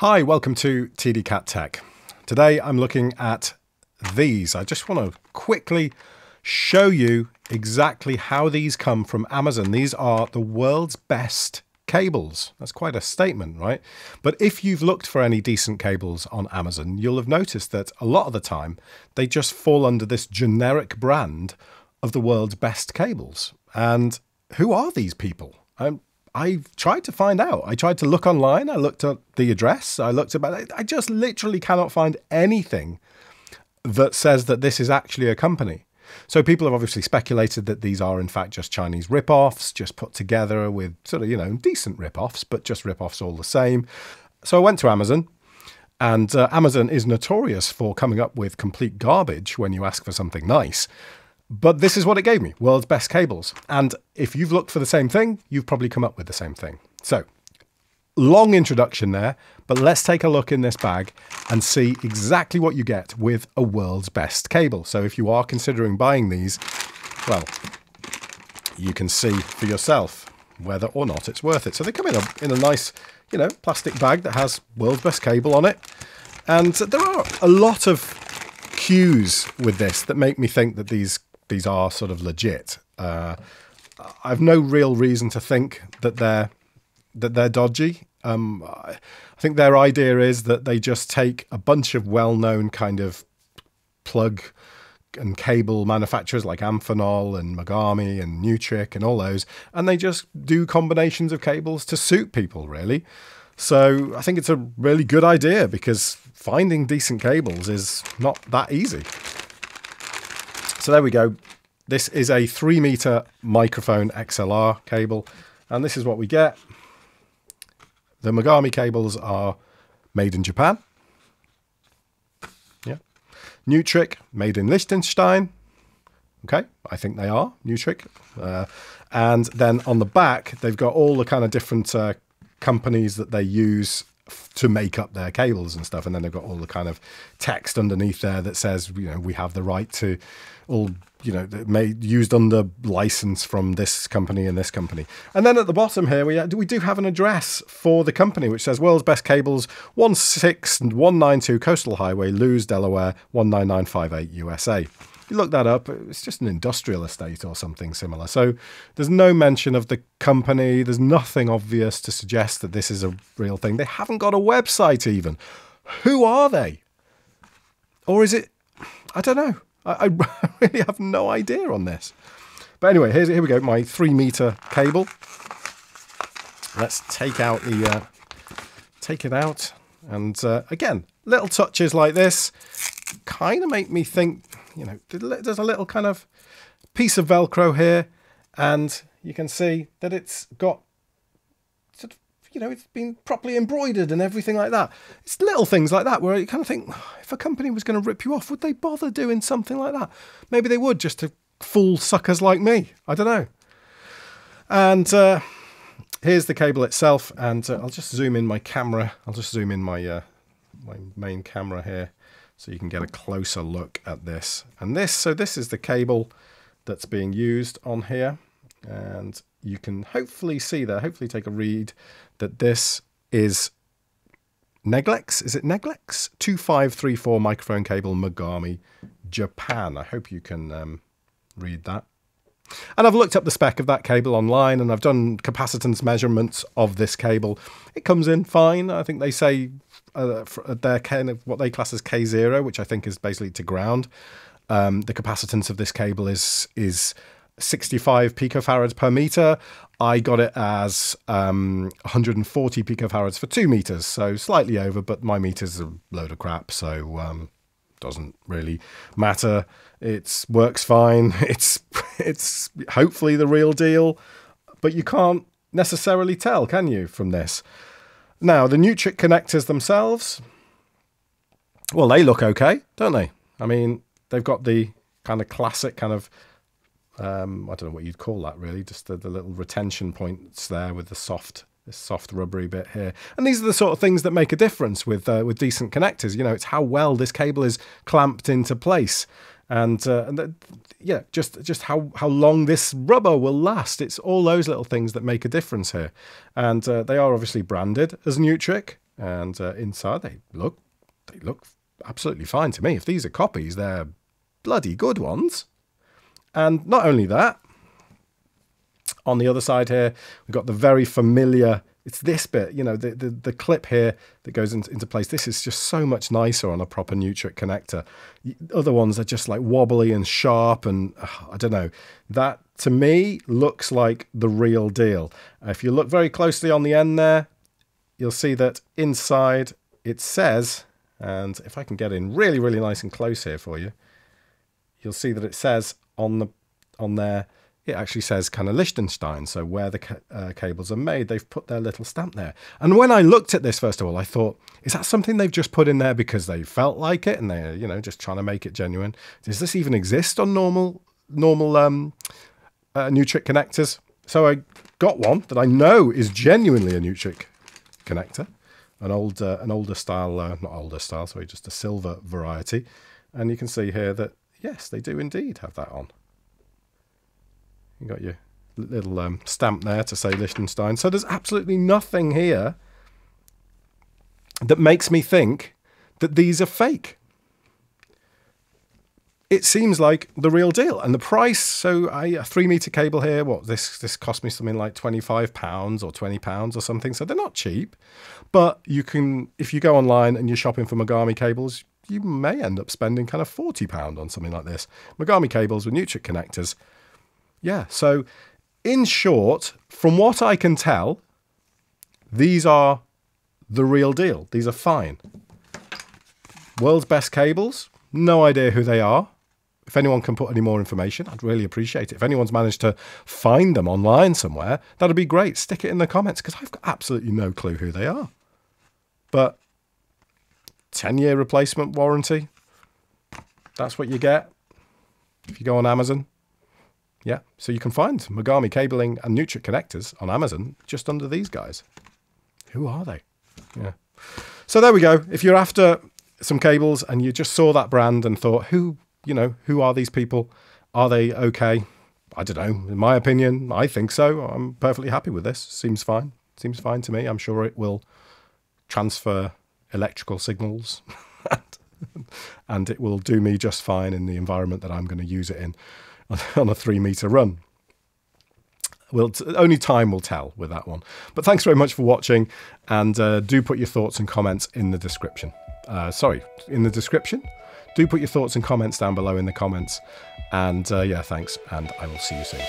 Hi, welcome to TD Cat Tech. Today I'm looking at these. I just want to quickly show you exactly how these come from Amazon. These are the world's best cables. That's quite a statement, right? But if you've looked for any decent cables on Amazon, you'll have noticed that a lot of the time they just fall under this generic brand of the world's best cables. And who are these people? I've tried to find out. I tried to look online. I looked at the address. I looked about it. I just literally cannot find anything that says that this is actually a company. So people have obviously speculated that these are in fact just Chinese ripoffs, just put together with sort of, you know, decent ripoffs, but just ripoffs all the same. So I went to Amazon, and Amazon is notorious for coming up with complete garbage when you ask for something nice. But this is what it gave me, world's best cables. And if you've looked for the same thing, you've probably come up with the same thing. So long introduction there, but let's take a look in this bag and see exactly what you get with a world's best cable. So if you are considering buying these, well, you can see for yourself whether or not it's worth it. So they come in a nice, you know, plastic bag that has world's best cable on it. And there are a lot of cues with this that make me think that these are sort of legit. I've no real reason to think that they're dodgy. I think their idea is that they just take a bunch of well-known kind of plug and cable manufacturers like Amphenol and Mogami and Neutrik and all those, and they just do combinations of cables to suit people, really. So I think it's a really good idea, because finding decent cables is not that easy. So there we go. This is a 3-meter microphone XLR cable, and this is what we get. The Mogami cables are made in Japan. Yeah. Neutrik, made in Liechtenstein. Okay, I think they are Neutrik. And then on the back, they've got all the kind of different companies that they use to make up their cables and stuff, and then they've got all the kind of text underneath there that says, you know, we have the right to all, you know, made used under license from this company and this company. And then at the bottom here we do have an address for the company, which says World's Best Cables, 16192 Coastal Highway, Lewes, Delaware 19958 USA. You look that up, it's just an industrial estate or something similar. So there's no mention of the company. There's nothing obvious to suggest that this is a real thing. They haven't got a website even. Who are they? Or is it, I don't know. I really have no idea on this. But anyway, here we go, my 3-meter cable. Let's take out the, take it out. And again, little touches like this kind of make me think, you know, there's a little kind of piece of Velcro here, and you can see that it's got sort of, you know, it's been properly embroidered and everything like that. It's little things like that where you kind of think, if a company was going to rip you off, would they bother doing something like that? Maybe they would, just to fool suckers like me. I don't know. And here's the cable itself, and I'll just zoom in my camera. I'll just zoom in my my main camera here, so you can get a closer look at this. And this, so this is the cable that's being used on here, and you can hopefully see there, hopefully take a read, that this is Neglex, is it Neglex? 2534 microphone cable, Mogami, Japan. I hope you can read that. And I've looked up the spec of that cable online, and I've done capacitance measurements of this cable. It comes in fine. I think they say their kind of what they class as K0, which I think is basically to ground. The capacitance of this cable is 65 picofarads per meter. I got it as 140 picofarads for 2 meters, so slightly over. But my meter's a load of crap, so doesn't really matter. It works fine. It's hopefully the real deal, but you can't necessarily tell, can you, from this? Now, the Neutrik connectors themselves, well, they look okay, don't they? I mean, they've got the kind of classic kind of, I don't know what you'd call that really, just the little retention points there with the soft rubbery bit here. And these are the sort of things that make a difference with decent connectors. You know, it's how well this cable is clamped into place. And yeah, just how long this rubber will last. It's all those little things that make a difference here. And they are obviously branded as Neutrik. And inside, they look absolutely fine to me. If these are copies, they're bloody good ones. And not only that, on the other side here, we've got the very familiar, it's this bit, you know, the clip here that goes into place. This is just so much nicer on a proper Neutrik connector. The other ones are just like wobbly and sharp and I don't know. That, to me, looks like the real deal. If you look very closely on the end there, you'll see that inside it says, and if I can get in really, really nice and close here for you, you'll see that it says on there, it actually says kind of Liechtenstein, so where the cables are made, they've put their little stamp there. And when I looked at this, first of all, I thought, is that something they've just put in there because they felt like it and they're, you know, just trying to make it genuine? Does this even exist on normal Neutrik connectors? So I got one that I know is genuinely a Neutrik connector, not older style, sorry, just a silver variety. And you can see here that, yes, they do indeed have that on. You got your little stamp there to say Liechtenstein. So there's absolutely nothing here that makes me think that these are fake. It seems like the real deal. And the price, so a 3-meter cable here, what, this cost me something like £25 or £20 or something. So they're not cheap, but you can, if you go online and you're shopping for Mogami cables, you may end up spending kind of £40 on something like this. Mogami cables with Neutrik connectors. Yeah, so in short, from what I can tell, these are the real deal. These are fine. World's Best Cables, no idea who they are. If anyone can put any more information, I'd really appreciate it. If anyone's managed to find them online somewhere, that'd be great. Stick it in the comments, because I've got absolutely no clue who they are. But 10-year replacement warranty, that's what you get if you go on Amazon. Yeah, so you can find Mogami cabling and Neutrik connectors on Amazon just under these guys. Who are they? Yeah. So there we go. If you're after some cables and you just saw that brand and thought, who are these people? Are they okay? I don't know. In my opinion, I think so. I'm perfectly happy with this. Seems fine. Seems fine to me. I'm sure it will transfer electrical signals and it will do me just fine in the environment that I'm going to use it in. On a 3-meter run. Well, only time will tell with that one. But thanks very much for watching, and do put your thoughts and comments in the description. Do put your thoughts and comments down below in the comments. And yeah, thanks, and I will see you soon.